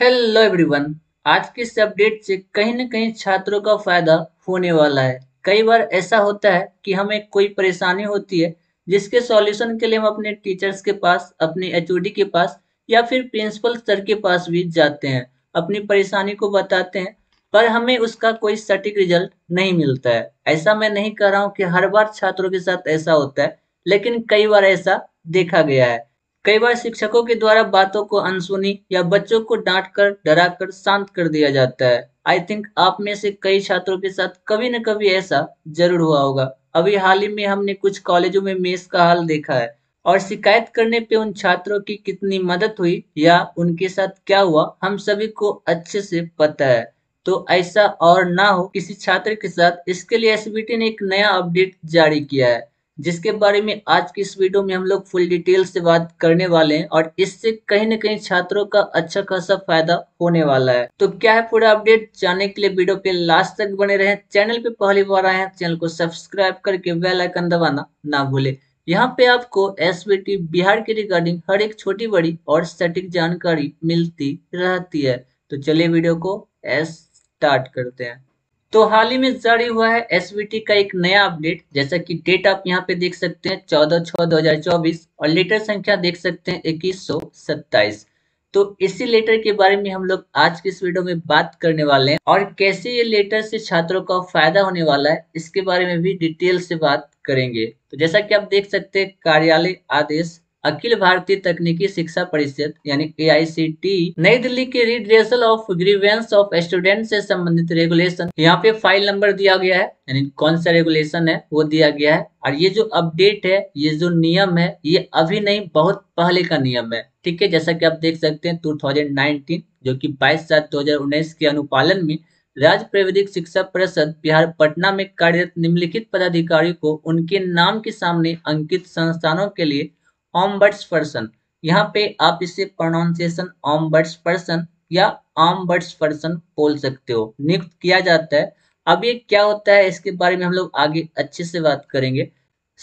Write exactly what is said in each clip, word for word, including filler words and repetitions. Hello everyone, आज के इस अपडेट से कहीं न कहीं छात्रों का फायदा होने वाला है। कई बार ऐसा होता है कि हमें कोई परेशानी होती है जिसके सॉल्यूशन के लिए हम अपने टीचर्स के पास, अपने एचओडी के पास या फिर प्रिंसिपल सर के पास भी जाते हैं, अपनी परेशानी को बताते हैं, पर हमें उसका कोई सटीक रिजल्ट नहीं मिलता है। ऐसा मैं नहीं कह रहा हूँ कि हर बार छात्रों के साथ ऐसा होता है, लेकिन कई बार ऐसा देखा गया है। कई बार शिक्षकों के द्वारा बातों को अनसुनी या बच्चों को डांट कर, डरा कर शांत कर दिया जाता है। आई थिंक आप में से कई छात्रों के साथ कभी न कभी ऐसा जरूर हुआ होगा। अभी हाल ही में हमने कुछ कॉलेजों में मेस का हाल देखा है और शिकायत करने पे उन छात्रों की कितनी मदद हुई या उनके साथ क्या हुआ हम सभी को अच्छे से पता है। तो ऐसा और ना हो किसी छात्र के साथ, इसके लिए एसबीटी ने एक नया अपडेट जारी किया है, जिसके बारे में आज की इस वीडियो में हम लोग फुल डिटेल से बात करने वाले हैं और इससे कहीं न कहीं छात्रों का अच्छा खासा फायदा होने वाला है। तो क्या है पूरा अपडेट, जानने के लिए वीडियो पे लास्ट तक बने रहें। चैनल पे पहली बार आए हैं, चैनल को सब्सक्राइब करके बेल आइकन दबाना ना भूले। यहाँ पे आपको एसबीटी बिहार के रिगार्डिंग हर एक छोटी बड़ी और सटीक जानकारी मिलती रहती है। तो चलिए वीडियो को स्टार्ट करते हैं। तो हाल ही में जारी हुआ है एसबीटी का एक नया अपडेट, जैसा कि डेट आप यहां पे देख सकते हैं चौदह छह दो हज़ार चौबीस और लेटर संख्या देख सकते हैं इक्कीस सौ सत्ताईस। तो इसी लेटर के बारे में हम लोग आज के इस वीडियो में बात करने वाले हैं और कैसे ये लेटर से छात्रों का फायदा होने वाला है इसके बारे में भी डिटेल से बात करेंगे। तो जैसा कि आप देख सकते हैं, कार्यालय आदेश अखिल भारतीय तकनीकी शिक्षा परिषद यानी ए आई सी टी ई नई दिल्ली के redressal of grievance of student से संबंधित रेगुलेशन, यहाँ पे फाइल नंबर दिया गया है, यानी कौन सा रेगुलेशन है वो दिया गया है। और ये जो अपडेट है, ये जो नियम है, ये अभी नहीं बहुत पहले का नियम है, ठीक है। जैसा कि आप देख सकते हैं टू थाउजेंड नाइनटीन, जो कि बाईस सात दो हजार उन्नीस के अनुपालन में राज्य प्राविधिक शिक्षा परिषद बिहार पटना में कार्यरत निम्नलिखित पदाधिकारी को उनके नाम के सामने अंकित संस्थानों के लिए ओम्बड्सपर्सन, यहाँ पे आप इसे प्रोनाउंसिएशन ओम्बड्सपर्सन या ओम्बड्सपर्सन बोल सकते हो, नियुक्त किया जाता है। अब ये क्या होता है इसके बारे में हम लोग आगे अच्छे से बात करेंगे।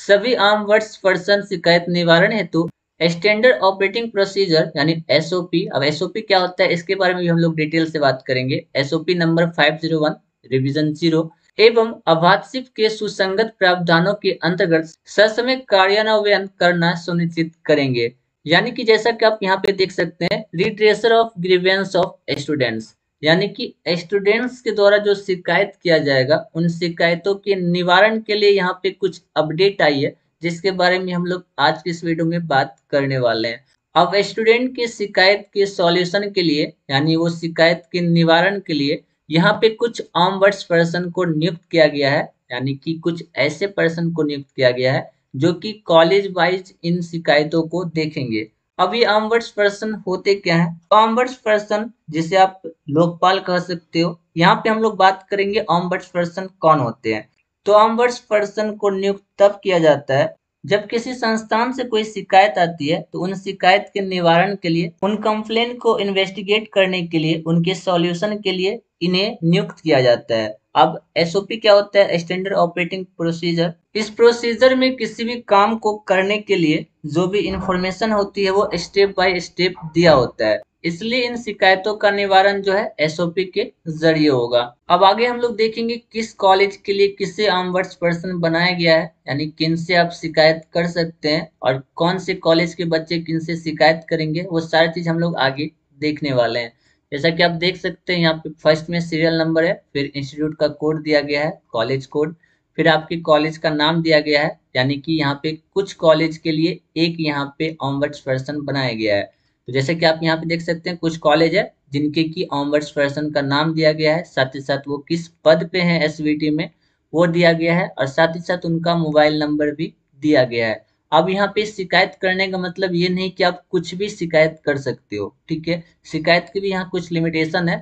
सभी ओम्बड्सपर्सन शिकायत निवारण हेतु स्टैंडर्ड ऑपरेटिंग प्रोसीजर यानी एस ओ पी, अब एस ओ पी क्या होता है इसके बारे में भी हम लोग डिटेल से बात करेंगे। S O P number five zero one revision zero एवं अभाशिप के सुसंगत प्रावधानों के अंतर्गत ससमय कार्यान्वयन करना सुनिश्चित करेंगे। यानी कि जैसा कि आप यहाँ पे देख सकते हैं, redressal of grievance of students, यानी कि स्टूडेंट्स के द्वारा जो शिकायत किया जाएगा उन शिकायतों के निवारण के लिए यहाँ पे कुछ अपडेट आई है, जिसके बारे में हम लोग आज की इस वीडियो में बात करने वाले हैं। अब स्टूडेंट की शिकायत के सॉल्यूशन के लिए, यानी वो शिकायत के निवारण के लिए यहाँ पे कुछ ओम्बड्सपर्सन को नियुक्त किया गया है, यानी कि कुछ ऐसे पर्सन को नियुक्त किया गया है जो कि कॉलेज वाइज इन शिकायतों को देखेंगे। अब ये ओम्बड्सपर्सन होते क्या हैं? ओम्बड्सपर्सन, जिसे आप लोकपाल कह सकते हो, यहाँ पे हम लोग बात करेंगे ओम्बड्सपर्सन कौन होते हैं। तो ओम्बड्सपर्सन को नियुक्त तब किया जाता है जब किसी संस्थान से कोई शिकायत आती है तो उन शिकायत के निवारण के लिए, उन कंप्लेंट को इन्वेस्टिगेट करने के लिए, उनके सॉल्यूशन के लिए इन्हें नियुक्त किया जाता है। अब एस ओ पी क्या होता है? Standard operating procedure. इस प्रोसीजर में किसी भी काम को करने के लिए जो भी इंफॉर्मेशन होती है वो स्टेप बाय स्टेप दिया होता है, इसलिए इन शिकायतों का निवारण जो है एस ओ पी के जरिए होगा। अब आगे हम लोग देखेंगे किस कॉलेज के लिए किसे ओम्बड्सपर्सन बनाया गया है, यानी किनसे आप शिकायत कर सकते हैं और कौन से कॉलेज के बच्चे किनसे शिकायत करेंगे, वो सारी चीज हम लोग आगे देखने वाले हैं। जैसा कि आप देख सकते हैं, यहाँ पे फर्स्ट में सीरियल नंबर है, फिर इंस्टीट्यूट का कोड दिया गया है, कॉलेज कोड, फिर आपके कॉलेज का नाम दिया गया है, यानी कि यहाँ पे कुछ कॉलेज के लिए एक यहाँ पे ओम्बड्सपर्सन बनाया गया है। तो जैसे कि आप यहाँ पे देख सकते हैं, कुछ कॉलेज है जिनके की ओम्बड्सपर्सन का नाम दिया गया है, साथ ही साथ वो किस पद पे है एसबीटी में वो दिया गया है और साथ ही साथ उनका मोबाइल नंबर भी दिया गया है। अब यहाँ पे शिकायत करने का मतलब ये नहीं कि आप कुछ भी शिकायत कर सकते हो, ठीक है। शिकायत की भी यहाँ कुछ लिमिटेशन है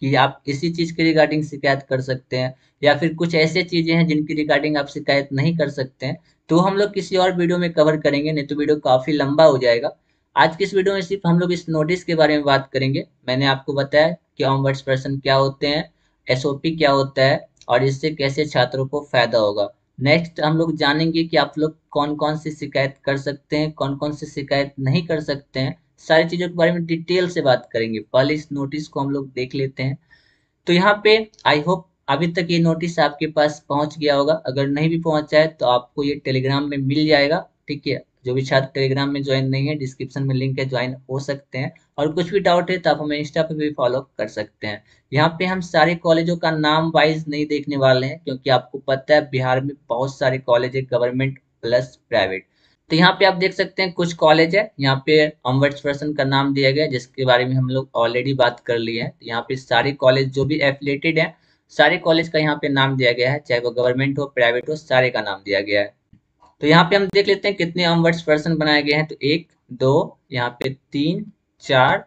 कि आप इसी चीज के रिगार्डिंग शिकायत कर सकते हैं या फिर कुछ ऐसे चीजें हैं जिनकी रिगार्डिंग आप शिकायत नहीं कर सकते हैं, तो हम लोग किसी और वीडियो में कवर करेंगे, नहीं तो वीडियो काफी लंबा हो जाएगा। आज की इस वीडियो में सिर्फ हम लोग इस नोटिस के बारे में बात करेंगे। मैंने आपको बताया कि ओम्बड्सपर्सन क्या होते हैं, एस ओ पी क्या होता है और इससे कैसे छात्रों को फायदा होगा। नेक्स्ट हम लोग जानेंगे कि आप लोग कौन कौन सी शिकायत कर सकते हैं, कौन कौन सी शिकायत नहीं कर सकते हैं, सारी चीजों के बारे में डिटेल से बात करेंगे। पहले इस नोटिस को हम लोग देख लेते हैं। तो यहाँ पे आई होप अभी तक ये नोटिस आपके पास पहुंच गया होगा। अगर नहीं भी पहुंचा है तो आपको ये टेलीग्राम में मिल जाएगा, ठीक है। जो भी छात्र टेलीग्राम में ज्वाइन नहीं है, डिस्क्रिप्शन में लिंक है, ज्वाइन हो सकते हैं। और कुछ भी डाउट है तो आप हमें इंस्टा पे भी फॉलो कर सकते हैं। यहाँ पे हम सारे कॉलेजों का नाम वाइज नहीं देखने वाले हैं, क्योंकि आपको पता है बिहार में बहुत सारे कॉलेज है, गवर्नमेंट प्लस प्राइवेट। तो यहाँ पे आप देख सकते हैं कुछ कॉलेज है, यहाँ पे ओम्बड्सपर्सन का नाम दिया गया जिसके बारे में हम लोग ऑलरेडी बात कर लिए हैं। तो यहाँ पे सारे कॉलेज जो भी एफिलेटेड है, सारे कॉलेज का यहाँ पे नाम दिया गया है, चाहे वो गवर्नमेंट हो प्राइवेट हो, सारे का नाम दिया गया है। तो यहाँ पे हम देख लेते हैं कितने ओम्बड्सपर्सन बनाए गए हैं। तो एक, दो, यहाँ पे तीन, चार,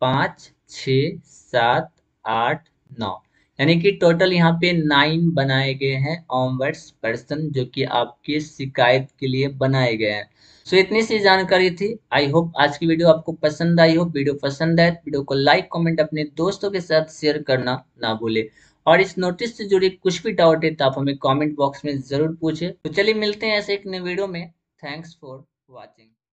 पाँच, छः, सात, आठ, नौ, यानी कि टोटल यहाँ पे नाइन बनाए गए हैं ओम्बड्सपर्सन, जो कि आपके शिकायत के लिए बनाए गए हैं। सो so, इतनी सी जानकारी थी। आई होप आज की वीडियो आपको पसंद आई हो। वीडियो पसंद आए तो वीडियो को लाइक कमेंट अपने दोस्तों के साथ शेयर करना ना भूले। और इस नोटिस से जुड़े कुछ भी डाउट है तो आप हमें कमेंट बॉक्स में जरूर पूछें। तो चलिए मिलते हैं ऐसे एक नए वीडियो में। Thanks for watching.